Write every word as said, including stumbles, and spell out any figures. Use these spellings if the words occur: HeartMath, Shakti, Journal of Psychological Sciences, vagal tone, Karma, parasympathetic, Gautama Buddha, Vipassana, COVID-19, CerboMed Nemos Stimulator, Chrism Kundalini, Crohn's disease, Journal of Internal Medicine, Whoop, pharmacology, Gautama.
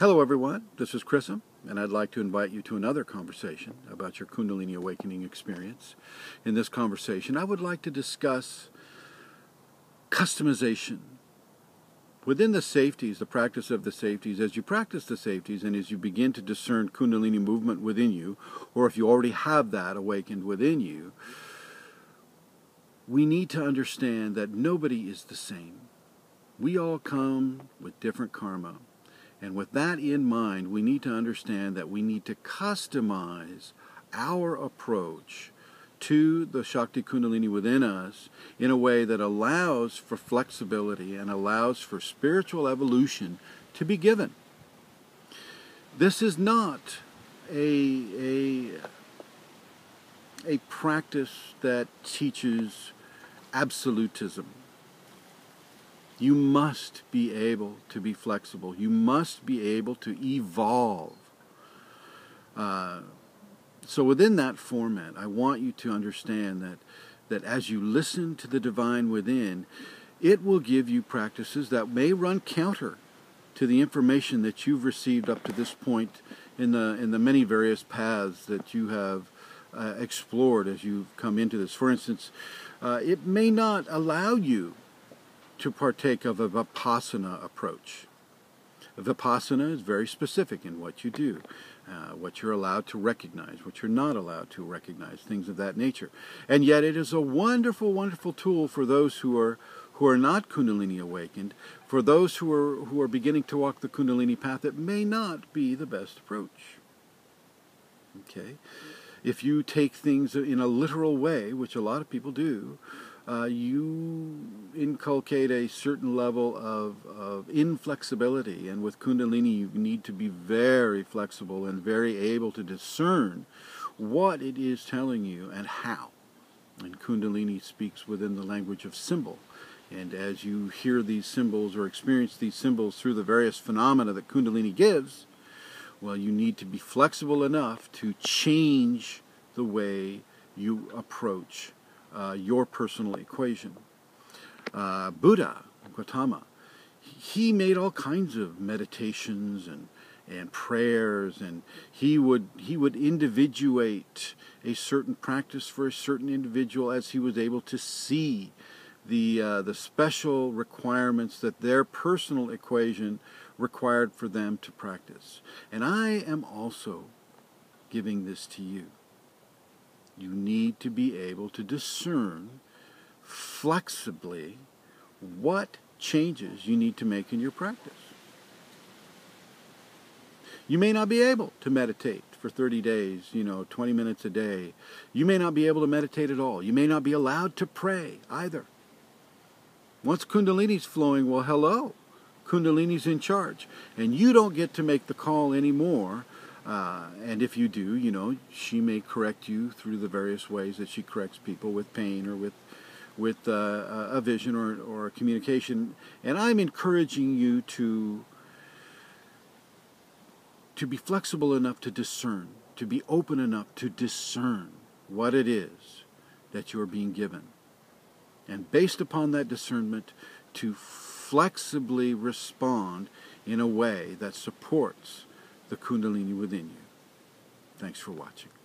Hello everyone, this is Chrism, and I'd like to invite you to another conversation about your Kundalini awakening experience. In this conversation, I would like to discuss customization. Within the safeties, the practice of the safeties, as you practice the safeties and as you begin to discern Kundalini movement within you, or if you already have that awakened within you, we need to understand that nobody is the same. We all come with different karma. And with that in mind, we need to understand that we need to customize our approach to the Shakti Kundalini within us in a way that allows for flexibility and allows for spiritual evolution to be given. This is not a, a, a practice that teaches absolutism. You must be able to be flexible. You must be able to evolve. Uh, so within that format, I want you to understand that, that as you listen to the divine within, it will give you practices that may run counter to the information that you've received up to this point in the, in the many various paths that you have uh, explored as you've come into this. For instance, uh, it may not allow you to partake of a Vipassana approach. Vipassana is very specific in what you do, uh, what you're allowed to recognize, what you're not allowed to recognize, things of that nature. And yet it is a wonderful, wonderful tool for those who are who are not Kundalini awakened, for those who are who are beginning to walk the Kundalini path. It may not be the best approach. Okay? If you take things in a literal way, which a lot of people do, Uh, you inculcate a certain level of, of inflexibility, and with Kundalini you need to be very flexible and very able to discern what it is telling you and how. And Kundalini speaks within the language of symbol, and as you hear these symbols or experience these symbols through the various phenomena that Kundalini gives, well, you need to be flexible enough to change the way you approach Uh, your personal equation. Uh, Buddha, Gautama, he made all kinds of meditations and, and prayers, and he would, he would individuate a certain practice for a certain individual as he was able to see the, uh, the special requirements that their personal equation required for them to practice. And I am also giving this to you. You need to be able to discern flexibly what changes you need to make in your practice. You may not be able to meditate for thirty days, you know, twenty minutes a day. You may not be able to meditate at all. You may not be allowed to pray either. Once Kundalini's flowing, well, hello, Kundalini's in charge. And you don't get to make the call anymore. Uh, and if you do, you know, she may correct you through the various ways that she corrects people, with pain or with, with uh, a vision or, or communication. And I'm encouraging you to, to be flexible enough to discern, to be open enough to discern what it is that you're being given. And based upon that discernment, to flexibly respond in a way that supports the Kundalini within you. Thanks for watching.